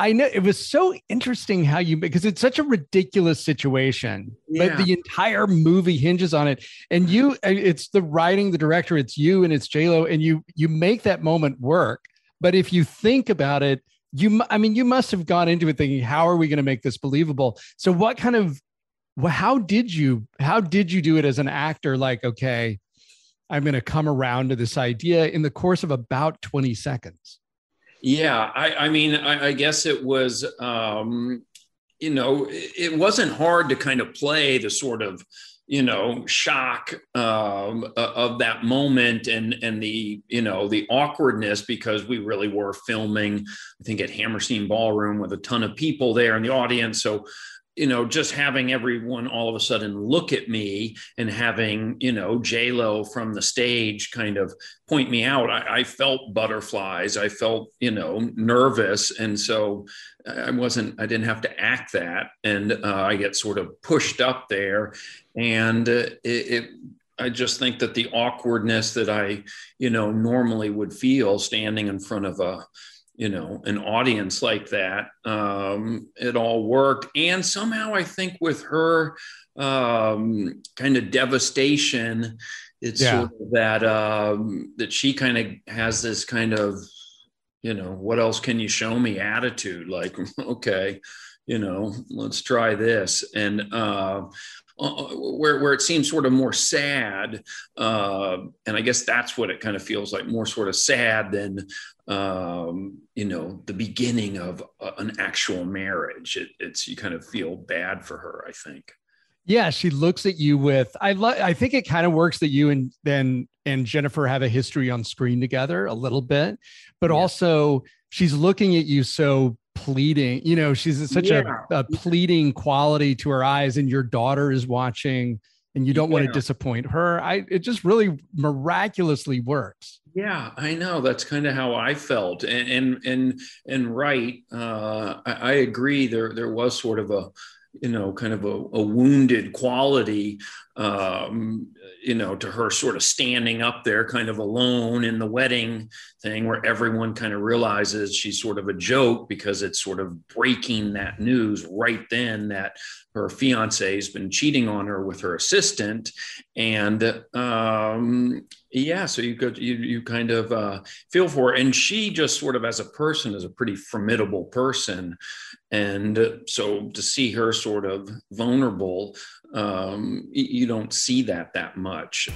I know it was so interesting how you, because it's such a ridiculous situation, yeah. but the entire movie hinges on it. And you, it's the writing, the director, it's you and it's J.Lo, and you make that moment work. But if you think about it, you must have gone into it thinking, how are we going to make this believable? So how did you do it as an actor? Like, okay, I'm going to come around to this idea in the course of about 20 seconds. Yeah, I mean, I guess it was, it wasn't hard to kind of play the sort of, shock of that moment and the, the awkwardness, because we really were filming, I think, at Hammerstein Ballroom with a ton of people there in the audience. So, just having everyone all of a sudden look at me and having, J.Lo from the stage kind of point me out. I felt butterflies. I felt, nervous. And so I didn't have to act that. And I get sort of pushed up there. And I just think that the awkwardness that I, normally would feel standing in front of a, an audience like that, it all worked. And somehow I think with her kind of devastation, it's sort of that, that she kind of has this kind of, what else can you show me attitude? Like, okay, let's try this. And where it seems sort of more sad. And I guess that's what it kind of feels like, more sort of sad than, the beginning of an actual marriage. It's you kind of feel bad for her, I think. Yeah, she looks at you with, I think it kind of works that you and Jennifer have a history on screen together a little bit, but also she's looking at you so pleading, she's such a pleading quality to her eyes, and your daughter is watching and you don't want to disappoint her. It just really miraculously works. Yeah, I know. That's kind of how I felt. And right. I agree. There was sort of a, kind of a wounded quality, to her sort of standing up there kind of alone in the wedding thing, where everyone kind of realizes she's sort of a joke, because it's sort of breaking that news right then that her fiance has been cheating on her with her assistant. And so you kind of feel for her. And she just sort of as a person is a pretty formidable person. And so to see her sort of vulnerable, you don't see that much.